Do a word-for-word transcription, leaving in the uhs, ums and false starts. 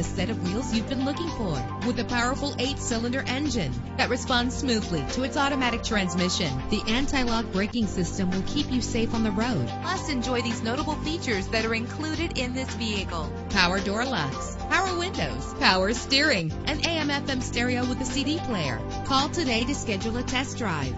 the set of wheels you've been looking for, with a powerful eight-cylinder engine that responds smoothly to its automatic transmission. The anti-lock braking system will keep you safe on the road. Plus, enjoy these notable features that are included in this vehicle: power door locks, power windows, power steering, an A M F M stereo with a C D player. Call today to schedule a test drive.